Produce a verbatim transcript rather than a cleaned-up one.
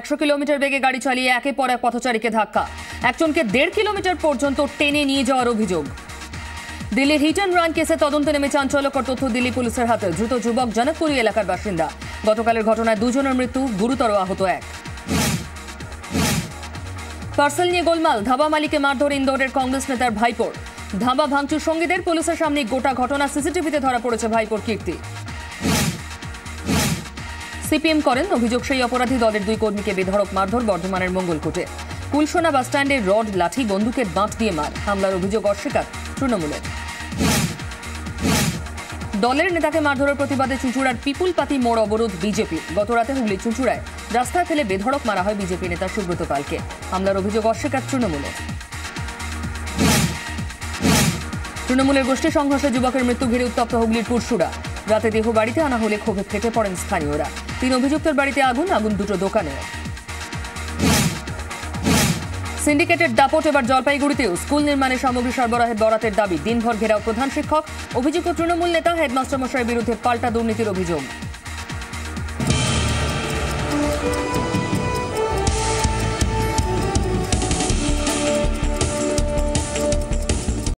একশো কিলোমিটার বেগে গাড়ি চালিয়ে একের পর এক পথচারীকে ধাক্কা একজনকে দেড় কিলোমিটার পর্যন্ত টেনে নিয়ে যাওয়ার অভিযোগ দিল্লির হিট অ্যান্ড রান কেসে তদন্তে নেমে চাঞ্চল্যকর তথ্য দিল্লি পুলিশের হাতে ধৃত যুবক জনকপুরী এলাকার বাসিন্দা গতকালের ঘটনায় দুজনের মৃত্যু গুরুতর আহত এক পার্সেল নিয়ে গোলমাল ধাবা মালিকে মারধর ইন্দোরের কংগ্রেস নেতার ভাইপোর ধাবা ভাঙচুর সঙ্গীদের পুলিশের সামনে গোটা ঘটনা সিসিটিভিতে ধরা পড়েছে ভাইপোর কীর্তি সিপিএম করেন অভিযোগ সেই অপরাধী দলের দুই কর্মীকে বেধড়ক মারধর বর্ধমানের মঙ্গলকোটে কুলসোনা বাসস্ট্যান্ডে রড লাঠি বন্দুকের বাঁট দিয়ে মার হামলার অভিযোগ অস্বীকার তৃণমূলের দলের নেতাকে মারধরের প্রতিবাদে চুঁচুড়ার পিপুল পাতি মোড় অবরোধ বিজেপি গতরাতে হুগলি চুঁচুড়ায় রাস্তায় ফেলে বেধড়ক মারা হয় বিজেপি নেতা সুব্রত পালকে হামলার অভিযোগ অস্বীকার তৃণমূলের তৃণমূলের গোষ্ঠী সংঘর্ষে যুবকের মৃত্যু ঘিরে উত্তপ্ত হুগলির পুরশুরা রাতে দেহ বাড়িতে আনা হলে ক্ষোভে ফেটে পড়েন স্থানীয়রা তিন অভিযুক্তের বাড়িতে আগুন আগুন দুটো দোকানে সিন্ডিকেটের দাপট এবার জলপাইগুড়িতেও স্কুল নির্মাণে সামগ্রী সরবরাহের বরাতের দাবি দিনভর ঘেরাও প্রধান শিক্ষক অভিযুক্ত তৃণমূল নেতা হেডমাস্টার মশাইয়ের বিরুদ্ধে পাল্টা দুর্নীতির অভিযোগ